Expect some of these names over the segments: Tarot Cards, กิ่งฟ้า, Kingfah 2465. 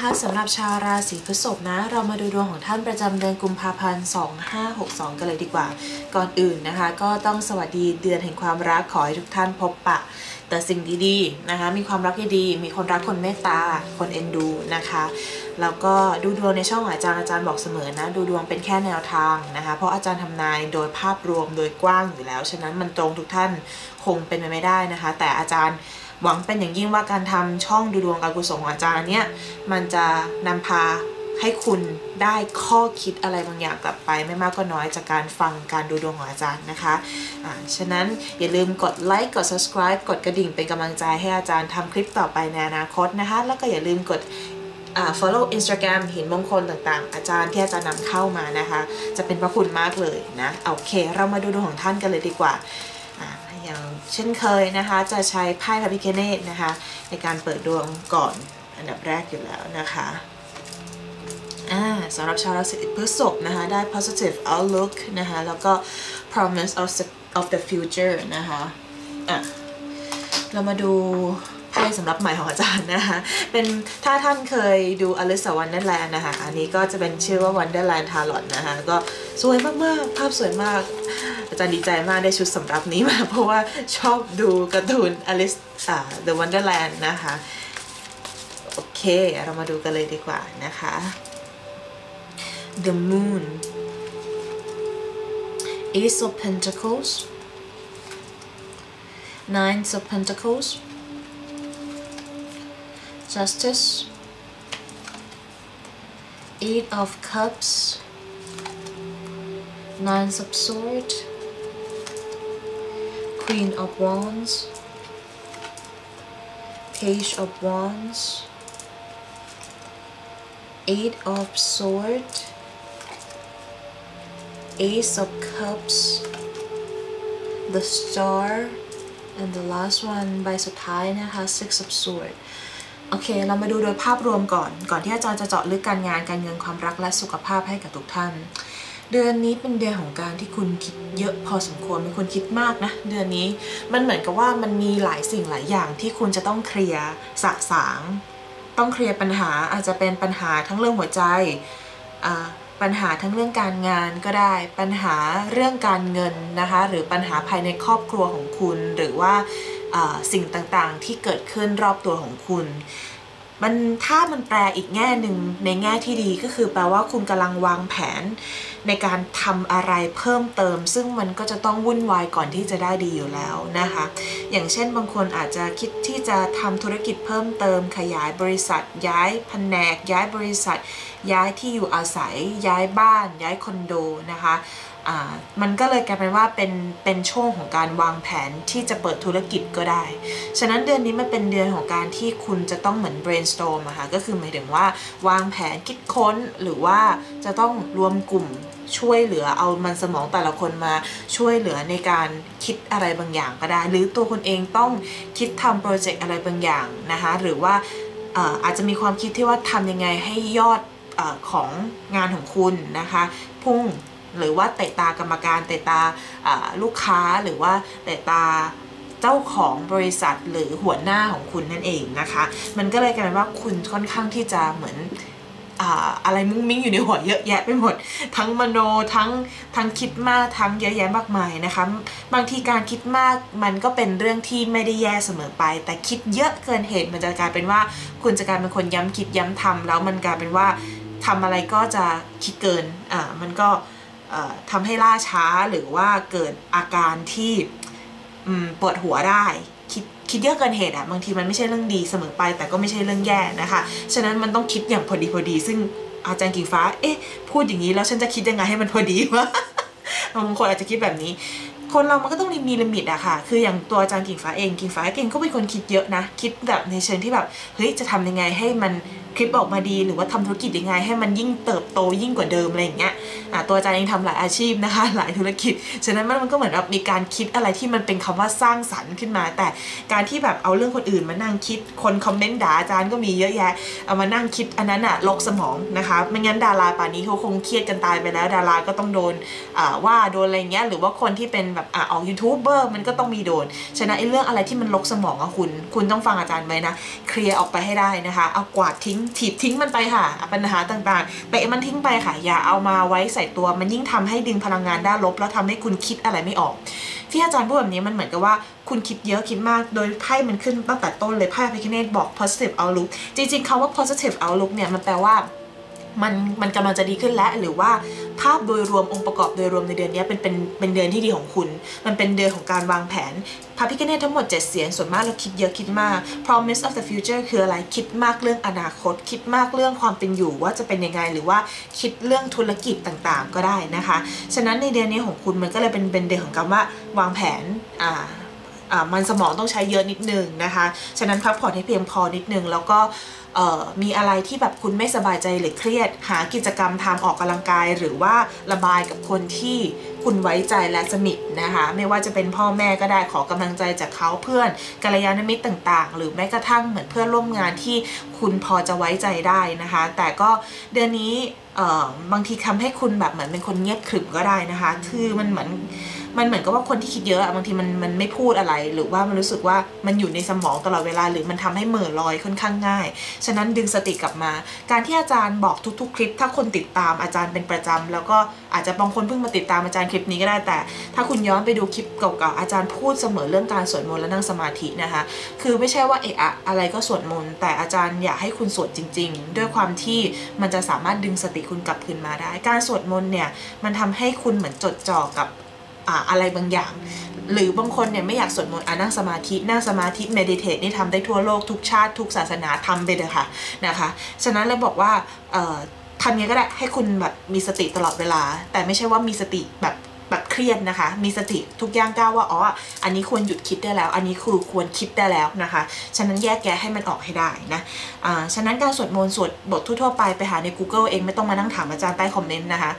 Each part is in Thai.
นะคะสำหรับชาวราศีพฤษภนะเรามาดูดวงของท่านประจำเดือนกุมภาพันธ์2562กันเลยดีกว่าก่อนอื่นนะคะก็ต้องสวัสดีเดือนแห่งความรักขอให้ทุกท่านพบปะแต่สิ่งดีๆนะคะมีความรักดีมีคนรักคนเมตตาคนเอ็นดูนะคะแล้วก็ดูดวงในช่องอาจารย์บอกเสมอนะดูดวงเป็นแค่แนวทางนะคะเพราะอาจารย์ทำนายโดยภาพรวมโดยกว้างอยู่แล้วฉะนั้นมันตรงทุกท่านคงเป็นไปไม่ได้นะคะแต่อาจารย์หวังเป็นอย่างยิ่งว่าการทำช่องดูดวงการกุศลของอาจารย์เนี่ยมันจะนำพาให้คุณได้ข้อคิดอะไรบางอย่างกลับไปไม่มากก็น้อยจากการฟังการดูดวงของอาจารย์นะคะฉะนั้นอย่าลืมกดไลค์กด subscribe กดกระดิ่งเป็นกำลังใจให้อาจารย์ทำคลิปต่อไปในอนาคตนะคะแล้วก็อย่าลืมกดfollow Instagram หินมงคลต่างๆอาจารย์ที่อาจารย์นำเข้ามานะคะจะเป็นพระคุณมากเลยนะโอเคเรามาดูดวงของท่านกันเลยดีกว่าอย่างเช่นเคยนะคะจะใช้ไพ่พระพิฆเนศนะคะในการเปิดดวงก่อนอันดับแรกอยู่แล้วนะคะสำหรับชาวราศีพฤษภนะคะได้ positive outlook นะคะแล้วก็ promise of the future นะคะเรามาดูไพ่สำหรับใหม่ของอาจารย์นะคะเป็นถ้าท่านเคยดูอลิซาวันเดอร์แลนด์นะคะอันนี้ก็จะเป็นชื่อว่าวันเดอร์แลนด์ทาร์ลอตนะคะก็สวยมากๆภาพสวยมากอาจารย์ดีใจมากได้ชุดสำหรับนี้มาเพราะว่าชอบดูการ์ตูนอลิซเดอะวันเดอร์แลนด์นะคะโอเคเรามาดูกันเลยดีกว่านะคะ The Moon Ace of Pentacles Nine of Pentacles Justice Eight of Cups Nine of Swords Queen of Wands Page of Wands Eight of Swords, Ace of Cups, the Star, and the last one ใบสุดท้ายนะคะ Six of Swords โอเคเรามาดูโดยภาพรวมก่อนที่อาจารย์จะเจาะลึกการงานการเงินความรักและสุขภาพให้กับทุกท่านเดือนนี้เป็นเดือนของการที่คุณคิดเยอะพอสมควรเป็นคนคิดมากนะเดือนนี้มันเหมือนกับว่ามันมีหลายสิ่งหลายอย่างที่คุณจะต้องเคลียร์สะสางต้องเคลียร์ปัญหาอาจจะเป็นปัญหาทั้งเรื่องหัวใจปัญหาทั้งเรื่องการงานก็ได้ปัญหาเรื่องการเงินนะคะหรือปัญหาภายในครอบครัวของคุณหรือว่าสิ่งต่างๆที่เกิดขึ้นรอบตัวของคุณมันถ้ามันแปลอีกแง่หนึ่งในแง่ที่ดีก็คือแปลว่าคุณกำลังวางแผนในการทำอะไรเพิ่มเติมซึ่งมันก็จะต้องวุ่นวายก่อนที่จะได้ดีอยู่แล้วนะคะอย่างเช่นบางคนอาจจะคิดที่จะทำธุรกิจเพิ่มเติมขยายบริษัทย้ายแผนกย้ายบริษัทย้ายที่อยู่อาศัยย้ายบ้านย้ายคอนโดนะคะมันก็เลยกลายเป็นว่าเป็นช่วงของการวางแผนที่จะเปิดธุรกิจก็ได้ฉะนั้นเดือนนี้มันเป็นเดือนของการที่คุณจะต้องเหมือน brainstorm นะคะก็คือหมายถึงว่าวางแผนคิดค้นหรือว่าจะต้องรวมกลุ่มช่วยเหลือเอามันสมองแต่ละคนมาช่วยเหลือในการคิดอะไรบางอย่างก็ได้หรือตัวคนเองต้องคิดทำโปรเจกต์อะไรบางอย่างนะคะหรือว่าอาจจะมีความคิดที่ว่าทำยังไงให้ยอดของงานของคุณนะคะพุ่งหรือว่าเตะตากรรมการเตะตาลูกค้าหรือว่าเตะตาเจ้าของบริษัทหรือหัวหน้าของคุณนั่นเองนะคะมันก็เลยกลายเป็นว่าคุณค่อนข้างที่จะเหมือนอะไรมุ้งมิ้งอยู่ในหัวเยอะแยะไปหมดทั้งมโนทั้งคิดมากทั้งเยอะแยะมากมายนะคะบางทีการคิดมากมันก็เป็นเรื่องที่ไม่ได้แย่เสมอไปแต่คิดเยอะเกินเหตุมันจะกลายเป็นว่าคุณจะกลายเป็นคนย้ำคิดย้ำทำแล้วมันกลายเป็นว่าทำอะไรก็จะคิดเกินมันก็ทำให้ล่าช้าหรือว่าเกิดอาการที่ปวดหัวได้คิดเยอะเกินเหตุบางทีมันไม่ใช่เรื่องดีเสมอไปแต่ก็ไม่ใช่เรื่องแย่นะคะฉะนั้นมันต้องคิดอย่างพอดีซึ่งอาจารย์กิ่งฟ้าพูดอย่างนี้แล้วฉันจะคิดยังไงให้มันพอดีวะบางคนอาจจะคิดแบบนี้คนเรามันก็ต้องมีลิมิตอะค่ะคืออย่างตัวอาจารย์กิ่งฟ้าเองก็เป็นคนคิดเยอะนะคิดแบบในเชิงที่แบบเฮ้ยจะทำยังไงให้มันคลิปออกมาดีหรือว่าทำธุรกิจยังไงให้มันยิ่งเติบโตยิ่งกว่าเดิมอะไรอย่างเงี้ย ตัวอาจารย์เองทำหลายอาชีพนะคะหลายธุรกิจฉะนั้นมันก็เหมือนแบบมีการคิดอะไรที่มันเป็นคำว่าสร้างสรรค์ขึ้นมาแต่การที่แบบเอาเรื่องคนอื่นมานั่งคิดคนคอมเมนต์ด่าอาจารย์ก็มีเยอะแยะเอามานั่งคิดอันนั้นอะลกสมองนะคะไม่งั้นดาราป่านนี้เขาคงเครียดกันตายไปแล้วดาราก็ต้องโดนว่าโดนอะไรเงี้ยหรือว่าคนที่เป็นแบบออกยูทูบเบอร์มันก็ต้องมีโดนฉะนั้นไอ้เรื่องอะไรที่มันลกสมองอะคุณต้องฟังอาจารย์ไว้นะเคลียร์ออกไปให้ได้นะคะเอากวาดทิ้งถีบทิ้งมันไปค่ะปัญหาต่างๆไปมันทิ้งไปค่ะอย่าเอามาไว้ใส่ตัวมันยิ่งทำให้ดึงพลังงานด้านลบแล้วทำให้คุณคิดอะไรไม่ออกที่อาจารย์พูดแบบนี้มันเหมือนกับว่าคุณคิดเยอะคิดมากโดยไพ่มันขึ้นตั้งแต่ต้นเลยไพ่พระคเนศบอก positive outlook จริงๆคำว่า positive outlook เนี่ยมันแปลว่ามันกำลังจะดีขึ้นแล้วหรือว่าภาพโดยรวมองค์ประกอบโดยรวมในเดือนนี้เป็นเดือนที่ดีของคุณมันเป็นเดือนของการวางแผนพระพิฆเนศทั้งหมด7เสียนส่วนมากเราคิดเยอะคิดมาก promise of the future คืออะไรคิดมากเรื่องอนาคตคิดมากเรื่องความเป็นอยู่ว่าจะเป็นยังไงหรือว่าคิดเรื่องธุรกิจต่างๆก็ได้นะคะฉะนั้นในเดือนนี้ของคุณมันก็เลยเป็นเดือนของการวางแผนมันสมองต้องใช้เยอะนิดนึงนะคะฉะนั้นพักผ่อนให้เพียงพอนิดนึงแล้วก็มีอะไรที่แบบคุณไม่สบายใจหรือเครียดหากิจกรรมทำออกกำลังกายหรือว่าระบายกับคนที่คุณไว้ใจและสนิทนะคะไม่ว่าจะเป็นพ่อแม่ก็ได้ขอกำลังใจจากเขาเพื่อนกัลยาณมิตรต่างๆหรือแม้กระทั่งเหมือนเพื่อนร่วมงานที่คุณพอจะไว้ใจได้นะคะแต่ก็เดือนนี้บางทีทำให้คุณแบบเหมือนเป็นคนเงียบขรึมก็ได้นะคะคือมันเหมือนกับว่าคนที่คิดเยอะบางทีมันไม่พูดอะไรหรือว่ามันรู้สึกว่ามันอยู่ในสมองตลอดเวลาหรือมันทำให้เหม่อลอยค่อนข้างง่ายฉะนั้นดึงสติกลับมาการที่อาจารย์บอกทุกๆคลิปถ้าคนติดตามอาจารย์เป็นประจำแล้วก็อาจจะบางคนเพิ่งมาติดตามอาจารย์คลิปนี้ก็ได้แต่ถ้าคุณย้อนไปดูคลิปเก่าๆอาจารย์พูดเสมอเรื่องการสวดมนต์และนั่งสมาธินะคะคือไม่ใช่ว่าอะไรก็สวดมนต์แต่อาจารย์อยากให้คุณสวดจริงๆด้วยความที่มันจะสามารถดึงสติคุณกลับคืนมาได้การสวดมนต์เนี่ยมันทำให้คุณเหมือนจดจ่อกับอะไรบางอย่างหรือบางคนเนี่ยไม่อยากสวดมนต์นั่งสมาธิเมดิเทตนี่ทำได้ทั่วโลกทุกชาติทุกศาสนาทำไปเลยค่ะนะคะฉะนั้นเลยบอกว่าทำยังไงก็ได้ให้คุณแบบมีสติตลอดเวลาแต่ไม่ใช่ว่ามีสติแบบเครียดนะคะมีสติทุกย่างก้าวว่าอ๋ออันนี้ควรหยุดคิดได้แล้วอันนี้คือควรคิดได้แล้วนะคะฉะนั้นแยกแยะให้มันออกให้ได้นะฉะนั้นการสวดมนต์สวดบททั่วๆไปหาใน Google เองไม่ต้องมานั่งถามอาจารย์ใต้คอมเมนต์นะคะ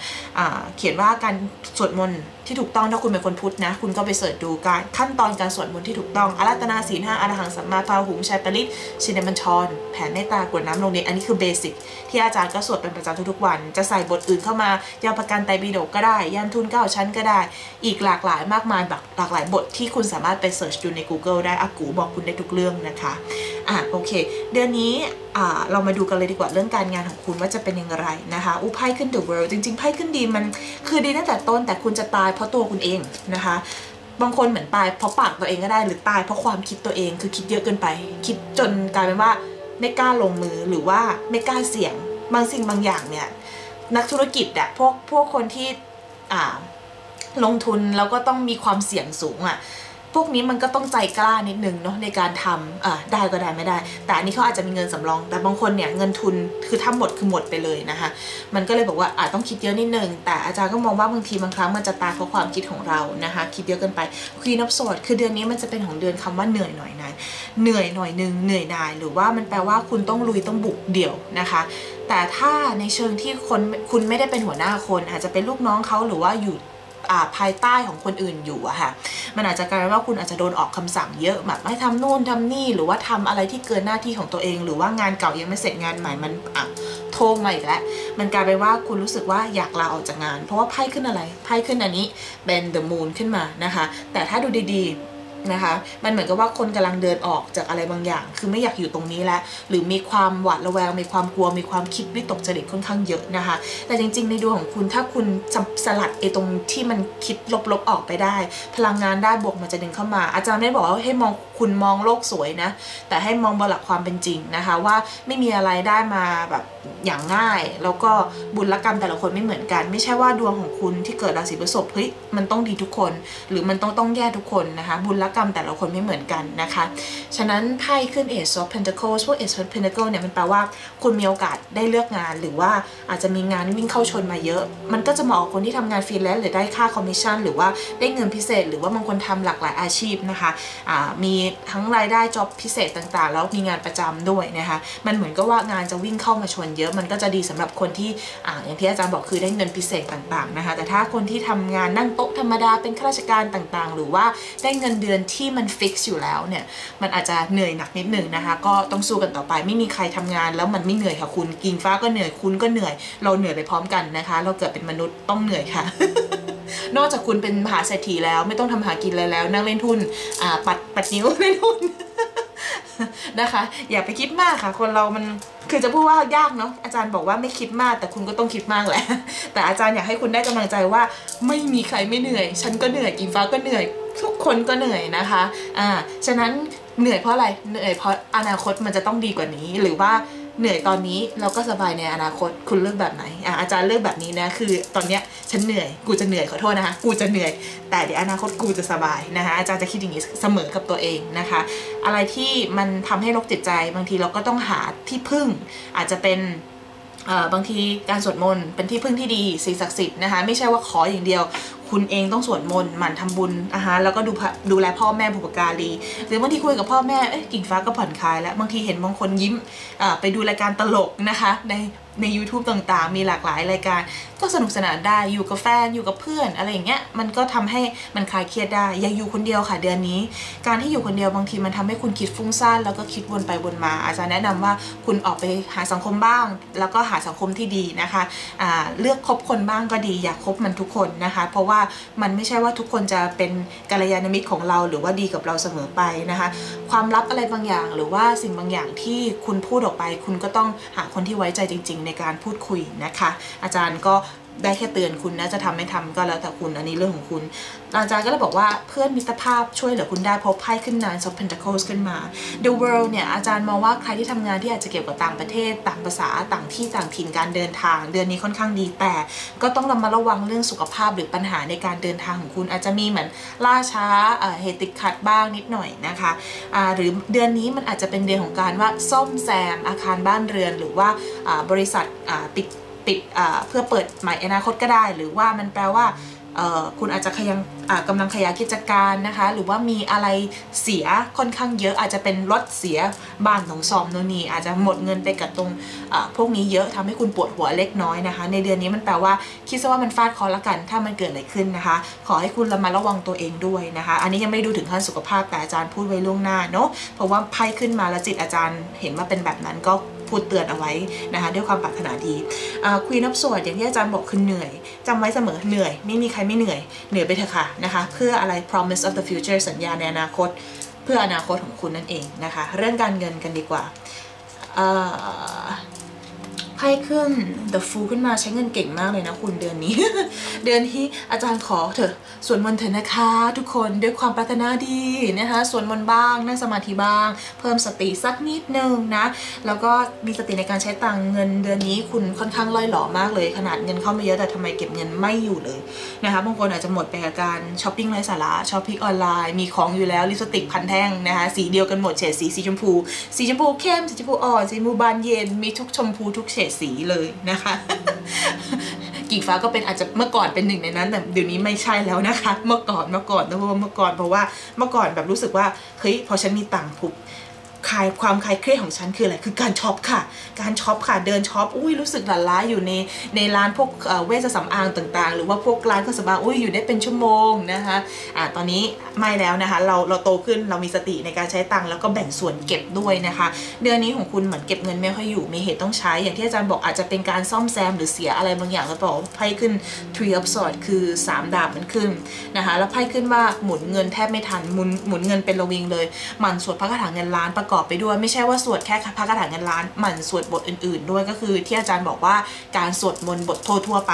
เขียนว่าการสวดมนต์ที่ถูกต้องถ้าคุณเป็นคนพุทธนะคุณก็ไปเสิร์ชดูการขั้นตอนการสวดมนต์ที่ถูกต้องอารัตนาศีล 5อรหังสัมมาพาหุงชัยปริตชินบัญชรแผ่เมตตากรวดน้ำลงดินอันนี้คือเบสิกที่อาจารย์ก็สวดเป็นประจำทุกๆวันจะใส่บทอื่นเข้ามายาประกันไตรปิฎกก็ได้ยันทุนเก้าชั้นก็ได้อีกหลากหลายมากมายหลากหลายบทที่คุณสามารถไปเสิร์ชดูใน Google ได้อากูบอกคุณได้ทุกเรื่องนะคะโอเคเดือนนี้เรามาดูกันเลยดีกว่าเรื่องการงานของคุณว่าจะเป็นอย่างไรนะคะไพ่ขึ้น The World จริงๆไพ่ขึ้นดีมันคือดีตั้งแต่ต้นแต่คุณจะตายเพราะตัวคุณเองนะคะบางคนเหมือนตายเพราะปากตัวเองก็ได้หรือตายเพราะความคิดตัวเองคือคิดเยอะเกินไปคิดจนกลายเป็นว่าไม่กล้าลงมือหรือว่าไม่กล้าเสี่ยงบางสิ่งบางอย่างเนี่ยนักธุรกิจอะพวกคนที่ลงทุนแล้วก็ต้องมีความเสี่ยงสูงอะพวกนี้มันก็ต้องใจกล้านิดนึงเนาะในการทำได้ก็ได้ไม่ได้แต่อันนี้เขาอาจจะมีเงินสำรองแต่บางคนเนี่ยเงินทุนคือถ้าหมดคือหมดไปเลยนะคะมันก็เลยบอกว่าต้องคิดเยอะนิดนึงแต่อาจารย์ก็มองว่าบางทีบางครั้งมันจะตายเพราะความคิดของเรานะคะคิดเยอะเกินไปควีนออฟสอดคือเดือนนี้มันจะเป็นของเดือนคำว่าเหนื่อยหน่อยนายเหนื่อยหน่อยนึงเหนื่อยนายหรือว่ามันแปลว่าคุณต้องลุยต้องบุกเดี่ยวนะคะแต่ถ้าในเชิงที่คุณไม่ได้เป็นหัวหน้าคนอาจจะเป็นลูกน้องเขาหรือว่าอยู่ภายใต้ของคนอื่นอยู่อะค่ะมันอาจจะกลายว่าคุณอาจจะโดนออกคำสั่งเยอะแบบให้ทำโน่นทำนี่หรือว่าทำอะไรที่เกินหน้าที่ของตัวเองหรือว่างานเก่ายังไม่เสร็จงานใหม่มันโทรมาอีกแล้วมันกลายไปว่าคุณรู้สึกว่าอยากลาออกจากงานเพราะว่าไพ่ขึ้นอะไรไพ่ขึ้นอันนี้เป็น The Moon ขึ้นมานะคะแต่ถ้าดูดีๆนะคะมันเหมือนกับว่าคนกำลังเดินออกจากอะไรบางอย่างคือไม่อยากอยู่ตรงนี้แล้วหรือมีความหวาดระแวงมีความกลัวมีความคิดวิตกจริตค่อนข้างเยอะนะคะแต่จริงๆในดวงของคุณถ้าคุณสลัดตรงที่มันคิดลบๆออกไปได้พลังงานได้บวกมันจะดึงเข้ามาอาจารย์ไม่ได้บอกว่าให้มองคุณมองโลกสวยนะแต่ให้มองบนหลักความเป็นจริงนะคะว่าไม่มีอะไรได้มาแบบอย่างง่ายแล้วก็บุญกรรมแต่ละคนไม่เหมือนกันไม่ใช่ว่าดวงของคุณที่เกิดราศีพฤษภเฮ้ยมันต้องดีทุกคนหรือมันต้องแย่ทุกคนนะคะบุญ กรรมแต่ละคนไม่เหมือนกันนะคะฉะนั้นไพ่ขึ้น Ace of Pentacles พวก Ace of Pentacles เนี่ยมันแปลว่าคุณมีโอกาสได้เลือกงานหรือว่าอาจจะมีงานวิ่งเข้าชนมาเยอะมันก็จะเหมาะกับคนที่ทำงานฟรีแลนซ์หรือได้ค่าคอมมิชชั่นหรือว่าได้เงินพิเศษหรือว่าบางคนทำหลากหลายอาชีพนะคะมีทั้งรายได้จ็อบพิเศษต่างๆแล้วมีงานประจำด้วยนะคะมันเหมือนก็ว่างานจะวิ่งเข้ามาชนเยอะมันก็จะดีสำหรับคนที่อย่างที่อาจารย์บอกคือได้เงินพิเศษต่างๆนะคะแต่ถ้าคนที่ทำงานนั่งโต๊ะธรรมดาเป็นข้าราชการต่างๆหรือว่าได้เงินเดือนที่มันฟิกซ์อยู่แล้วเนี่ยมันอาจจะเหนื่อยหนักนิดหนึ่งนะคะก็ต้องสู้กันต่อไปไม่มีใครทำงานแล้วมันไม่เหนื่อยค่ะคุณกิ่งฟ้าก็เหนื่อยคุณก็เหนื่อยเราเหนื่อยไปพร้อมกันนะคะเราเกิดเป็นมนุษย์ต้องเหนื่อยค่ะ นอกจากคุณเป็นมหาเศรษฐีแล้วไม่ต้องทำหากินอะไรแล้วนั่งเล่นทุนปัดนิ้วเล่นทุน นะคะอย่าไปคิดมากค่ะคนเรามันคือจะพูดว่ายากเนาะอาจารย์บอกว่าไม่คิดมากแต่คุณก็ต้องคิดมากแหละแต่อาจารย์อยากให้คุณได้กำลังใจว่าไม่มีใครไม่เหนื่อยฉันก็เหนื่อยกิ่งฟ้าก็เหนื่อยทุกคนก็เหนื่อยนะคะฉะนั้นเหนื่อยเพราะอะไรเหนื่อยเพราะอนาคตมันจะต้องดีกว่านี้หรือว่าเหนื่อยตอนนี้เราก็สบายในอนาคตคุณเลือกแบบไหนอาจารย์เลือกแบบนี้นะคือตอนเนี้ยฉันเหนื่อยกูจะเหนื่อยขอโทษนะคะกูจะเหนื่อยแต่เดี๋ยวอนาคตกูจะสบายนะคะอาจารย์จะคิดอย่างนี้เสมอกับตัวเองนะคะอะไรที่มันทำให้รกจิตใจบางทีเราก็ต้องหาที่พึ่งอาจจะเป็นบางทีการสวดมนต์เป็นที่พึ่งที่ดีสิ่งศักดิ์สิทธิ์นะคะไม่ใช่ว่าขออย่างเดียวคุณเองต้องสวดมนต์หมั่นทำบุญแล้วก็ดูแลพ่อแม่บุพการีหรือบางทีคุยกับพ่อแม่กิ่งฟ้าก็ผ่อนคลายแล้วบางทีเห็นบางคนยิ้มไปดูรายการตลกนะคะใน YouTube ต่างๆมีหลากหลายรายการก็สนุกสนานได้อยู่กับแฟนอยู่กับเพื่อนอะไรอย่างเงี้ยมันก็ทำให้มันคลายเครียดได้อย่าอยู่คนเดียวค่ะเดือนนี้การที่อยู่คนเดียวบางทีมันทำให้คุณคิดฟุ้งซ่านแล้วก็คิดวนไปวนมาอาจารย์แนะนำว่าคุณออกไปหาสังคมบ้างแล้วก็หาสังคมที่ดีนะคะเลือกคบคนบ้างก็ดีอย่าคบมันทุกคนนะคะเพราะว่ามันไม่ใช่ว่าทุกคนจะเป็นกัลยาณมิตรของเราหรือว่าดีกับเราเสมอไปนะคะความลับอะไรบางอย่างหรือว่าสิ่งบางอย่างที่คุณพูดออกไปคุณก็ต้องหาคนที่ไว้ใจจริงๆในการพูดคุยนะคะอาจารย์ก็ได้แค่เตือนคุณนะจะทำไม่ทำก็แล้วแต่คุณอันนี้เรื่องของคุณอาจารย์ก็เลยบอกว่าเพื่อนมิตรภาพช่วยเหลือคุณได้พบไพ่ขึ้นนาน Nine of Pentacles ขึ้นมา The World เนี่ยอาจารย์มองว่าใครที่ทำงานที่อาจจะเกี่ยวกับต่างประเทศต่างภาษาต่างที่ต่างถิ่นการเดินทางเดือนนี้ค่อนข้างดีแต่ก็ต้องระมัดระวังเรื่องสุขภาพหรือปัญหาในการเดินทางของคุณอาจจะมีเหมือนล่าช้าเหตุติดขัดบ้างนิดหน่อยนะคะหรือเดือนนี้มันอาจจะเป็นเดือนของการว่าซ่อมแซมอาคารบ้านเรือนหรือว่าบริษัทปิดเพื่อเปิดใหม่อนาคตก็ได้หรือว่ามันแปลว่าคุณอาจจะกำลังขยายกิจการนะคะหรือว่ามีอะไรเสียค่อนข้างเยอะอาจจะเป็นรถเสียบ้านของซอมโน่นนี่อาจจะหมดเงินไปกับตรงพวกนี้เยอะทำให้คุณปวดหัวเล็กน้อยนะคะในเดือนนี้มันแปลว่าคิดซะว่ามันฟาดเคราะห์ละกันถ้ามันเกิดอะไรขึ้นนะคะขอให้คุณระมัดระวังตัวเองด้วยนะคะอันนี้ยังไม่ได้ดูถึงขั้นสุขภาพแต่อาจารย์พูดไว้ล่วงหน้าเนาะเพราะว่าไพ่ขึ้นมาแล้วจิตอาจารย์เห็นว่าเป็นแบบนั้นก็พูดเตือนเอาไว้นะคะด้วยความปรารถนาดีQueen of Swordsอย่างที่อาจารย์บอกคือเหนื่อยจำไว้เสมอเหนื่อยไม่มีใครไม่เหนื่อยเหนื่อยไปเถอะค่ะนะคะเพื่ออะไร promise of the future สัญญาในอนาคตเพื่ออนาคตของคุณนั่นเองนะคะเรื่องการเงินกันดีกว่าไพ่ขึ้น The Fool ขึ้นมาใช้เงินเก่งมากเลยนะคุณเดือนนี้ เดือนที่อาจารย์ขอเถอะสวดมนต์เถอะนะคะทุกคนด้วยความปรารถนาดีนะคะสวดมนต์บ้างนั่งสมาธิบ้างเพิ่มสติสักนิดนึงนะแล้วก็มีสติในการใช้ตังเงินเดือนนี้คุณค่อนข้างล่อยหล่อมากเลยขนาดเงินเข้ามาเยอะแต่ทำไมเก็บเงินไม่อยู่เลยนะคะบางคนอาจจะหมดไปกับการช้อปปิ้งไร้สาระช้อปปิ้งออนไลน์มีของอยู่แล้วลิปสติกพันแท่งนะคะสีเดียวกันหมดเฉดสีชมพูสีชมพูเข้มสีชมพูอ่อนสีชมพูบานเย็นมีทุกชมพูทุกเฉดสีเลยนะคะ กิ่งฟ้าก็เป็นอาจจะเมื่อก่อนเป็นหนึ่งในนั้นแต่เดี๋ยวนี้ไม่ใช่แล้วนะคะเมื่อก่อนนะเพราะว่าเมื่อก่อนแบบรู้สึกว่าเฮ้ยพอฉันมีตังค์ปุ๊บความคลายเครียดของฉันคืออะไรคือการช็อปค่ะเดินช็อปอุ้ยรู้สึกหลั่นล้าอยู่ในร้านพวกเวชสำอางต่างๆหรือว่าพวกร้านเครื่องสำอางอุ้ยอยู่ได้เป็นชั่วโมงนะคะตอนนี้ไม่แล้วนะคะเราโตขึ้นเรามีสติในการใช้ตังค์แล้วก็แบ่งส่วนเก็บด้วยนะคะเดือนนี้ของคุณเหมือนเก็บเงินไม่ค่อยอยู่มีเหตุต้องใช้อย่างที่อาจารย์บอกอาจจะเป็นการซ่อมแซมหรือเสียอะไรบางอย่างแล้วบอกไพ่ขึ้น Three of Swords คือ3ดาบมันขึ้นนะคะแล้วไพ่ขึ้นว่าหมุนเงินแทบไม่ทันหมุนเงินเป็นระวิงเลยมันสวดพระคาถาเงินล้านประ อบไปด้วยไม่ใช่ว่าสวดแค่พระคาถาเงินล้านหมั่นสวดบทอื่นๆด้วยก็คือที่อาจารย์บอกว่าการสวดมนต์บททั่วๆไป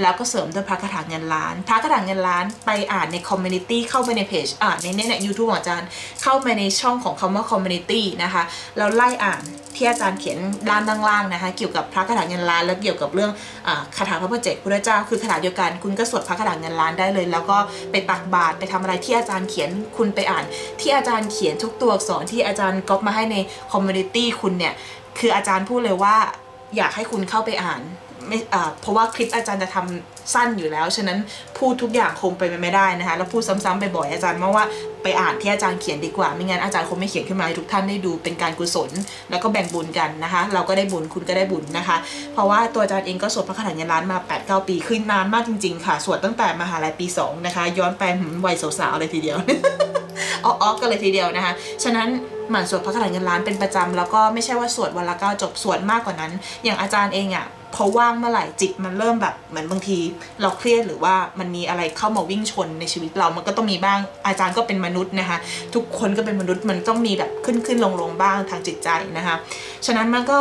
แล้วก็เสริมด้วยพระคาถาเงินล้านพระคาถาเงินล้านไปอ่านในคอมมูนิตี้เข้าไปในเพจใน YouTube ของอาจารย์เข้าไปในช่องของคำว่าคอมมูนิตี้นะคะเราไล่อ่านที่อาจารย์เขียนด้านล่างๆนะคะเกี่ยวกับพระคาถาเงินล้านและเกี่ยวกับเรื่องคาถาพระประเจกพุทธเจ้าคือคาถาเดียวกันคุณก็สวดพระคาถาเงินล้านได้เลยแล้วก็ไปตักบาตรไปทำอะไรที่อาจารย์เขียนคุณไปอ่านที่อาจารย์เขียนทุกตัวอักษรที่อาจารย์ก๊อปมาให้ในคอมมูนิตี้คุณเนี่ยคืออาจารย์พูดเลยว่าอยากให้คุณเข้าไปอ่านเพราะว่าคลิปอาจารย์จะทำสั้นอยู่แล้วฉะนั้นพูดทุกอย่างคงไปไม่ได้นะคะแล้วพูดซ้ำๆไปบ่อยอาจารย์เพราะว่าไปอ่านที่อาจารย์เขียนดีกว่าไม่งั้นอาจารย์คงไม่เขียนขึ้นมาให้ทุกท่านได้ดูเป็นการกุศลแล้วก็แบ่งบุญกันนะคะเราก็ได้บุญคุณก็ได้บุญนะคะเพราะว่าตัวอาจารย์เองก็สวดพระคาถาเงินล้านมา 8-9 ปีขึ้นนานมากจริงๆค่ะสวดตั้งแต่มหาลัยปี 2นะคะย้อนไปวัยสาวๆเลยทีเดียว อ๋อๆกันเลยทีเดียวนะคะฉะนั้นหมั่นสวดพระคาถาเงินล้านเป็นประจำแล้วก็ไม่ใช่ว่าสวดวันละ9จบสวดมากกว่านั้นอย่างอาจารย์เองอ่ะพอว่างเมื่อไหร่จิตมันเริ่มแบบเหมือนบางทีเราเครียดหรือว่ามันมีอะไรเข้ามาวิ่งชนในชีวิตเรามันก็ต้องมีบ้างอาจารย์ก็เป็นมนุษย์นะคะทุกคนก็เป็นมนุษย์มันต้องมีแบบขึ้นลงบ้างทางจิตใจนะคะฉะนั้นมันก็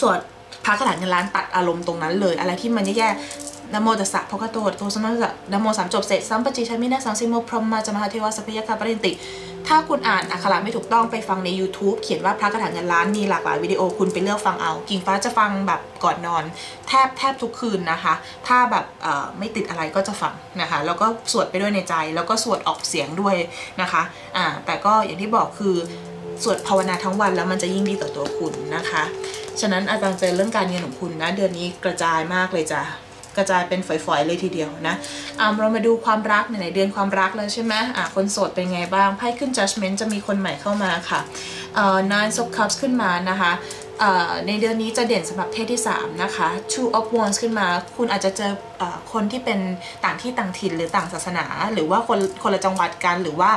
สวดพระคาถาเงินล้านตัดอารมณ์ตรงนั้นเลยอะไรที่มันแย่ๆนะโมตัสสะภะคะวะโตอะระหะโตสัมมาสัมพุทธัสสะนะโมสามจบเสร็จสัมปัจฉิชามินะสังสิโมพรหมาจามหาเทวาสัพพยากาปริยันติถ้าคุณอ่านอักขระไม่ถูกต้องไปฟังใน YouTube เขียนว่าพระคาถาเงินล้านมีหลากหลายวิดีโอคุณไปเลือกฟังเอากิ่งฟ้าจะฟังแบบก่อนนอนแทบทุกคืนนะคะถ้าแบบไม่ติดอะไรก็จะฟังนะคะแล้วก็สวดไปด้วยในใจแล้วก็สวดออกเสียงด้วยนะคะแต่ก็อย่างที่บอกคือสวดภาวนาทั้งวันแล้วมันจะยิ่งดีต่อตัวคุณนะคะฉะนั้นอาจารย์เจอเรื่องการเงินของคุณนะเดือนนี้กระจายมากเลยจ้ะกระจายเป็นฝอยๆเลยทีเดียวนะเรามาดูความรักในเดือนความรักเลยใช่ไหมคนโสดเป็นไงบ้างไพ่ขึ้น judgment จะมีคนใหม่เข้ามาค่ะNine of Cups ขึ้นมานะคะในเดือนนี้จะเด่นสำหรับเพศที่3นะคะ Two of Wands ขึ้นมาคุณอาจจะเจอคนที่เป็นต่างที่ต่างถิ่นหรือต่างศาสนาหรือว่าคนละจังหวัดกันหรือว่า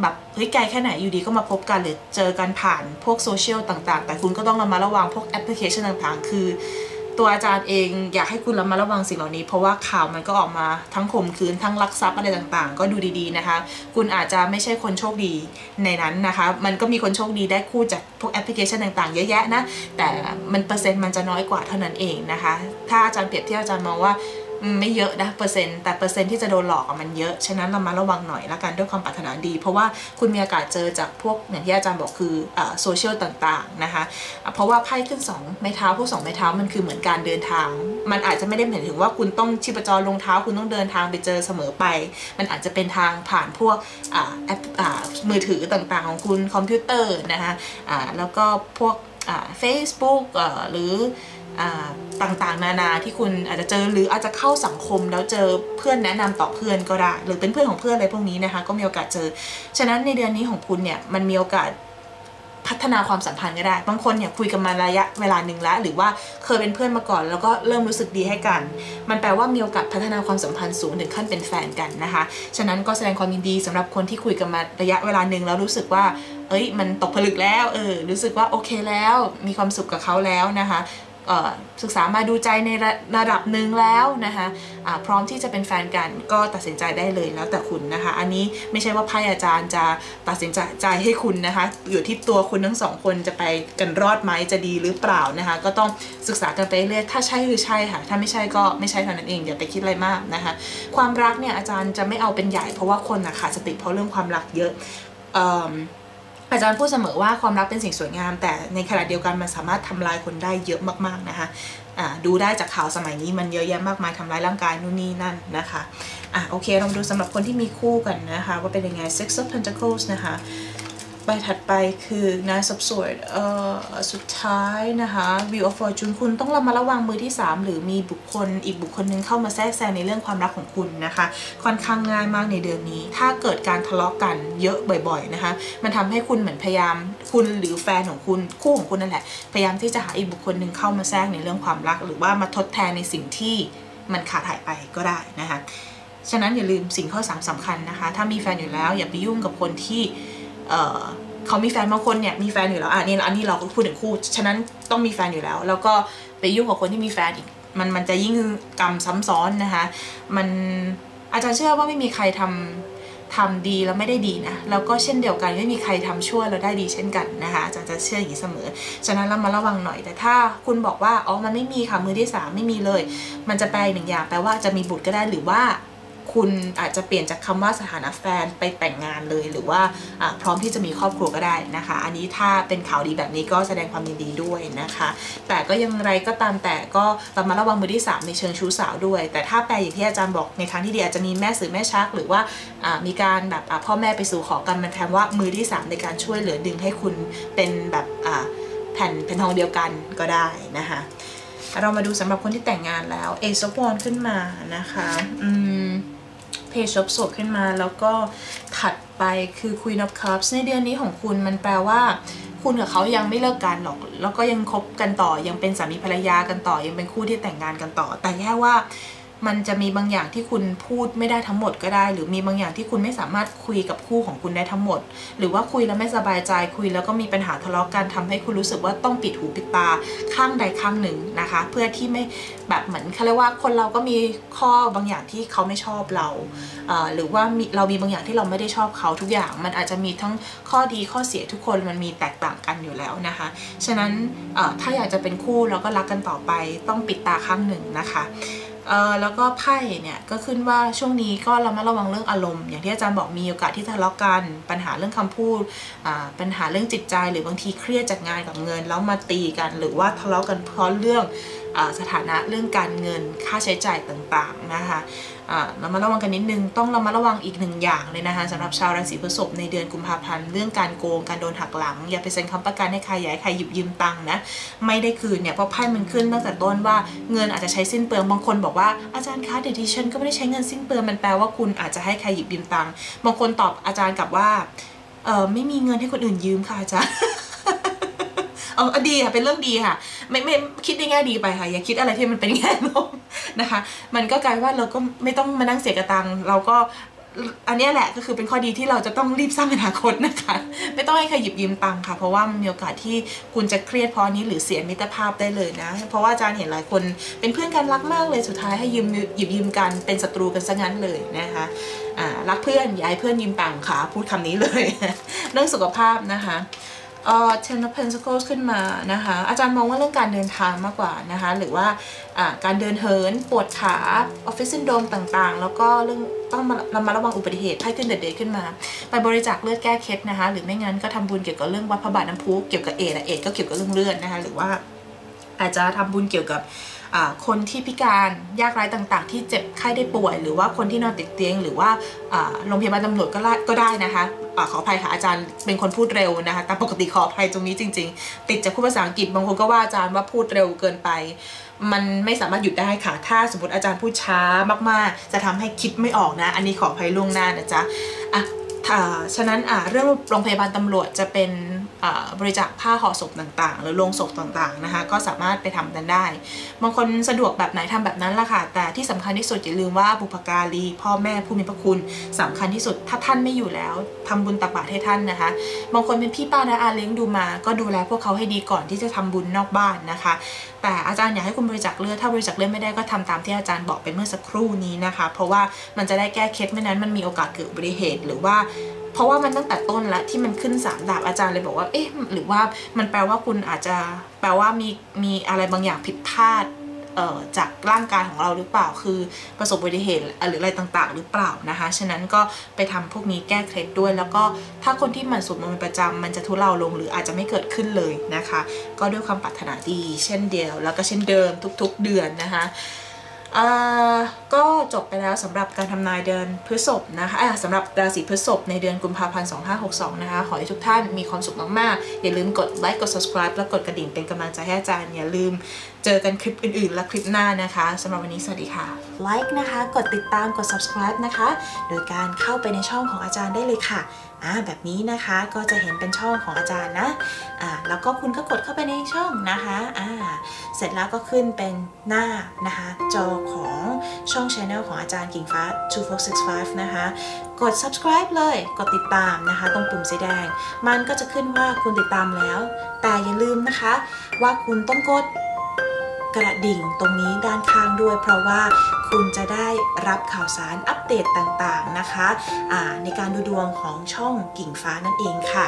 แบบเฮ้ยไกลแค่ไหนอยู่ดีก็มาพบกันหรือเจอกันผ่านพวกโซเชียลต่างๆแต่คุณก็ต้องระวังพวกแอปพลิเคชันต่างๆคือตัวอาจารย์เองอยากให้คุณระมัดระวังสิ่งเหล่านี้เพราะว่าข่าวมันก็ออกมาทั้งข่มขืนทั้งลักทรัพย์อะไรต่างๆก็ดูดีๆนะคะคุณอาจจะไม่ใช่คนโชคดีในนั้นนะคะมันก็มีคนโชคดีได้คู่จากพวกแอปพลิเคชันต่างๆเยอะแยะนะแต่มันเปอร์เซ็นต์มันจะน้อยกว่าเท่านั้นเองนะคะถ้าอาจารย์เปรียบเทียบอาจารย์มองว่าไม่เยอะนะเปอร์เซ็นต์แต่เปอร์เซ็นต์ที่จะโดนหลอกมันเยอะฉะนั้นเรามาระวังหน่อยละกันด้วยความปรารถนาดีเพราะว่าคุณมีโอกาสเจอจากพวกอย่างที่อาจารย์บอกคือโซเชียลต่างๆนะคะเพราะว่าไพ่ขึ้น2ไม้เท้าพวก2ไม้เท้ามันคือเหมือนการเดินทางมันอาจจะไม่ได้หมายถึงว่าคุณต้องชีพจรลงเท้าคุณต้องเดินทางไปเจอเสมอไปมันอาจจะเป็นทางผ่านพวกแอปมือถือต่างๆของคุณคอมพิวเตอร์นะคะแล้วก็พวกFacebook หรือต่างๆนานาที่คุณอาจจะเจอหรืออาจจะเข้าสังคมแล้วเจอเพื่อนแนะนำต่อเพื่อนก็ได้หรือเป็นเพื่อนของเพื่อนอะไรพวกนี้นะคะก็มีโอกาสเจอฉะนั้นในเดือนนี้ของคุณเนี่ยมันมีโอกาสพัฒนาความสัมพันธ์ก็ได้บางคนเนี่ยคุยกันมาระยะเวลาหนึ่งแล้วหรือว่าเคยเป็นเพื่อนมาก่อนแล้วก็เริ่มรู้สึกดีให้กันมันแปลว่ามีโอกาสพัฒนาความสัมพันธ์สูงถึงขั้นเป็นแฟนกันนะคะฉะนั้นก็แสดงความยินดีสำหรับคนที่คุยกันมาระยะเวลาหนึ่งแล้วรู้สึกว่าเอ้ยมันตกผลึกแล้วรู้สึกว่าโอเคแล้วมีความสุขกับเขาแล้วนะคะศึกษามาดูใจในระดับหนึ่งแล้วนะคะพร้อมที่จะเป็นแฟนกันก็ตัดสินใจได้เลยแล้วแต่คุณนะคะอันนี้ไม่ใช่ว่าไพ่อาจารย์จะตัดสินใจให้คุณนะคะอยู่ที่ตัวคุณทั้งสองคนจะไปกันรอดไหมจะดีหรือเปล่านะคะก็ต้องศึกษากันไปเรื่อยถ้าใช่คือใช่ค่ะถ้าไม่ใช่ก็ไม่ใช่เท่านั้นเองอย่าไปคิดอะไรมากนะคะความรักเนี่ยอาจารย์จะไม่เอาเป็นใหญ่เพราะว่าคนขาดสติเพราะเรื่องความรักเยอะอาจารย์พูดเสมอว่าความรักเป็นสิ่งสวยงามแต่ในขณะเดียวกันมันสามารถทำลายคนได้เยอะมากๆนะคะดูได้จากข่าวสมัยนี้มันเยอะแยะมากมายทำร้ายร่างกายนู่นนี่นั่นนะคะโอเคเราดูสำหรับคนที่มีคู่กันนะคะว่าเป็นยังไง Six of Pentacles นะคะใบถัดไปคือ Nine of Swords สุดท้ายนะคะ Wheel of Fortune คุณต้องระมัดระวังมือที่3หรือมีอีกบุคคลหนึ่งเข้ามาแทรกแซงในเรื่องความรักของคุณนะคะค่อนข้างง่ายมากในเดือนนี้ถ้าเกิดการทะเลาะกันเยอะบ่อยๆนะคะมันทำให้คุณเหมือนพยายามคุณหรือแฟนของคุณคู่ของคุณนั่นแหละพยายามที่จะหาอีกบุคคลหนึ่งเข้ามาแทรกในเรื่องความรักหรือว่ามาทดแทนในสิ่งที่มันขาดหายไปก็ได้นะคะฉะนั้นอย่าลืมสิ่งข้อ3สำคัญนะคะถ้ามีแฟนอยู่แล้วอย่าไปยุ่งกับคนที่เขามีแฟนบางคนเนี่ยมีแฟนอยู่แล้วอันนี้เราก็พูดถึงคู่ฉะนั้นต้องมีแฟนอยู่แล้วแล้วก็ไปยุ่งกับคนที่มีแฟนอีกมันจะยิ่งกรรมซ้ำซ้อนนะคะมันอาจารย์เชื่อว่าไม่มีใครทำ ทำดีแล้วไม่ได้ดีนะแล้วก็เช่นเดียวกันไม่มีใครทำชั่วแล้วได้ดีเช่นกันนะคะอาจารย์จะเชื่ออย่างนี้เสมอฉะนั้นเรามาระวังหน่อยแต่ถ้าคุณบอกว่าอ๋อมันไม่มีค่ะมือที่3ไม่มีเลยมันจะแปลหนึ่งอย่างแปลว่าจะมีบุตรก็ได้หรือว่าคุณอาจจะเปลี่ยนจากคำว่าสถานะแฟนไปแต่งงานเลยหรือว่าพร้อมที่จะมีครอบครัวก็ได้นะคะอันนี้ถ้าเป็นข่าวดีแบบนี้ก็แสดงความยินดีด้วยนะคะแต่ก็ยังไรก็ตามแต่ก็เรามาระวังมือที่3ในเชิงชู้สาวด้วยแต่ถ้าแปลอย่างที่อาจารย์บอกในครั้งที่ดีอาจจะมีแม่สื่อแม่ชักหรือว่ามีการแบบพ่อแม่ไปสู่ขอกันมันแปลว่ามือที่3ในการช่วยเหลือดึงให้คุณเป็นแบบแผ่นทองเดียวกันก็ได้นะคะเรามาดูสำหรับคนที่แต่งงานแล้วเอซวอนขึ้นมานะคะเพจช็อปสดขึ้นมาแล้วก็ถัดไปคือQueen of Cupsในเดือนนี้ของคุณมันแปลว่าคุณกับเขายังไม่เลิกกันหรอกแล้วก็ยังคบกันต่อยังเป็นสามีภรรยากันต่อยังเป็นคู่ที่แต่งงานกันต่อแต่แค่ว่ามันจะมีบางอย่างที่คุณพูดไม่ได้ทั้งหมดก็ได้หรือมีบางอย่างที่คุณไม่สามารถคุยกับคู่ของคุณได้ทั้งหมดหรือว่าคุยแล้วไม่สบายใจคุยแล้วก็มีปัญหาทะเลาะกันทำให้คุณรู้สึกว่าต้องปิดหูปิดตาข้างใดข้างหนึ่งนะคะเพื่อที่ไม่แบบเหมือนเขาเรียกว่าคนเราก็มีข้อบางอย่างที่เขาไม่ชอบเราหรือว่าเรามีบางอย่างที่เราไม่ได้ชอบเขาทุกอย่างมันอาจจะมีทั้งข้อดีข้อเสียทุกคนมันมีแตกต่างกันอยู่แล้วนะคะฉะนั้นถ้าอยากจะเป็นคู่เราก็รักกันต่อไปต้องปิดตาข้างหนึ่งนะคะแล้วก็ไพ่เนี่ยก็ขึ้นว่าช่วงนี้ก็เรามาระวังเรื่องอารมณ์อย่างที่อาจารย์บอกมีโอกาสที่ทะเลาะกันปัญหาเรื่องคำพูดปัญหาเรื่องจิตใจหรือบางทีเครียดจากงานกับเงินแล้วมาตีกันหรือว่าทะเลาะกันเพราะเรื่องสถานะเรื่องการเงินค่าใช้จ่ายต่างๆนะคะเรามาระวังกันนิดนึงต้องเรามาระวังอีกหนึ่งอย่างเลยนะคะสำหรับชาวราศีพฤษภในเดือนกุมภาพันธ์เรื่องการโกงการโดนหักหลังอย่าไปเซ็นคำประกันให้ใครอย่าให้ใครหยิบยืมตังค์นะไม่ได้คืนเนี่ยเพราะไพ่มันขึ้นตั้งแต่ต้นว่าเงินอาจจะใช้สิ้นเปลืองบางคนบอกว่าอาจารย์คะเดี๋ยวดิฉันก็ไม่ได้ใช้เงินสิ้นเปลืองมันแปลว่าคุณอาจจะให้ใครหยิบยืมตังค์บางคนตอบอาจารย์กลับว่าไม่มีเงินให้คนอื่นยืมค่ะอาจารย์ดีค่ะเป็นเรื่องดีค่ะไม่คิดในแง่ดีไปค่ะอย่าคิดอะไรที่มันเป็นแง่ลบนะคะมันก็กลายว่าเราก็ไม่ต้องมานั่งเสียกระตังเราก็อันนี้แหละก็คือเป็นข้อดีที่เราจะต้องรีบสร้างอนาคตนะคะไม่ต้องให้ใครหยิบยืมตังค์ค่ะเพราะว่ามันมีโอกาสที่คุณจะเครียดเพราะนี้หรือเสียมิตรภาพได้เลยนะเพราะว่าอาจารย์เห็นหลายคนเป็นเพื่อนกันรักมากเลยสุดท้ายให้ยืมหยิบยืมกันเป็นศัตรูกันซะงั้นเลยนะคะรักเพื่อนอย่าให้เพื่อนยืมตังค์ค่ะพูดคำนี้เลยเรื่องสุขภาพนะคะTen of Pentacles ขึ้นมานะคะอาจารย์มองว่าเรื่องการเดินทางมากกว่านะคะหรือว่าการเดินเหินปวดขาออฟฟิศซินโดรมต่างๆแล้วก็เรื่องต้องเรามาระวังอุบัติเหตุไพ่ขึ้นเด็ดๆขึ้นมาไปบริจาคเลือดแก้เคล็ดนะคะหรือไม่งั้นก็ทำบุญเกี่ยวกับเรื่องวัดพระบาทน้ำพุเกี่ยวกับเอดและเอดก็เกี่ยวกับเรื่องเลือดนะคะหรือว่าอาจจะทำบุญเกี่ยวกับคนที่พิการยากไร้ต่างๆที่เจ็บไข้ได้ป่วยหรือว่าคนที่นอนติดเตียงหรือว่าโรงพยาบาลตำรวจก็ได้นะคะขออภัยค่ะอาจารย์เป็นคนพูดเร็วนะคะตามปกติขออภัยตรงนี้จริงๆติดจากคู่ภาษาอังกฤษบางคนก็ว่าอาจารย์ว่าพูดเร็วเกินไปมันไม่สามารถหยุดได้ค่ะถ้าสมมติอาจารย์พูดช้ามากๆจะทำให้คิดไม่ออกนะอันนี้ขออภัยล่วงหน้านะจ๊ะฉะนั้นเรื่องโรงพยาบาลตำรวจจะเป็นบริจาคผ้าห่อศพต่างๆหรือโลงศพต่างๆนะคะก็สามารถไปทำกันได้บางคนสะดวกแบบไหนทำแบบนั้นล่ะค่ะแต่ที่สำคัญที่สุดอย่าลืมว่าบุพการีพ่อแม่ผู้มีพระคุณสำคัญที่สุดถ้าท่านไม่อยู่แล้วทำบุญตักบาตรให้ท่านนะคะบางคนเป็นพี่ป้าน้าอาเลี้ยงดูมาก็ดูแลพวกเขาให้ดีก่อนที่จะทำบุญนอกบ้านนะคะแต่อาจารย์อยากให้คุณบริจาคเลือดถ้าบริจาคเลือดไม่ได้ก็ทำตามที่อาจารย์บอกไปเมื่อสักครู่นี้นะคะเพราะว่ามันจะได้แก้เคล็ดไม่นั้นมันมีโอกาสเกิดอุบัติเหตุหรือว่าเพราะว่ามันตั้งแต่ต้นแล้วที่มันขึ้น3ดาบอาจารย์เลยบอกว่าเอ๊ะหรือว่ามันแปลว่าคุณอาจจะแปลว่ามีอะไรบางอย่างผิดพลาดจากร่างกายของเราหรือเปล่าคือประสบอุบัติเหตุหรืออะไรต่างๆหรือเปล่านะคะฉะนั้นก็ไปทำพวกนี้แก้เคล็ดด้วยแล้วก็ถ้าคนที่มันสวดมนต์เป็นประจำมันจะทุเลาลงหรืออาจจะไม่เกิดขึ้นเลยนะคะก็ด้วยความปรารถนาดีเช่นเดียวแล้วก็เช่นเดิมทุกๆเดือนนะคะก็จบไปแล้วสำหรับการทำนายเดือนพฤษภนะคะสำหรับราศีพฤษภในเดือนกุมภาพันธ์ 2562นะคะขอให้ทุกท่านมีความสุขมากๆอย่าลืมกดไลค์กด subscribe และกดกระดิ่งเป็นกำลังใจให้อาจารย์อย่าลืมเจอกันคลิปอื่นๆและคลิปหน้านะคะสำหรับวันนี้สวัสดีค่ะไลค์นะคะกดติดตามกด subscribe นะคะโดยการเข้าไปในช่องของอาจารย์ได้เลยค่ะแบบนี้นะคะก็จะเห็นเป็นช่องของอาจารย์นะแล้วก็คุณก็กดเข้าไปในช่องนะคะเสร็จแล้วก็ขึ้นเป็นหน้านะคะจอของช่อง Channel ของอาจารย์กิ่งฟ้า2465นะคะกด subscribe เลยกดติดตามนะคะตรงปุ่มสีแดงมันก็จะขึ้นว่าคุณติดตามแล้วแต่อย่าลืมนะคะว่าคุณต้องกด กระดิ่งตรงนี้ด้านข้างด้วยเพราะว่าคุณจะได้รับข่าวสารอัปเดตต่างๆนะคะในการดูดวงของช่องกิ่งฟ้านั่นเองค่ะ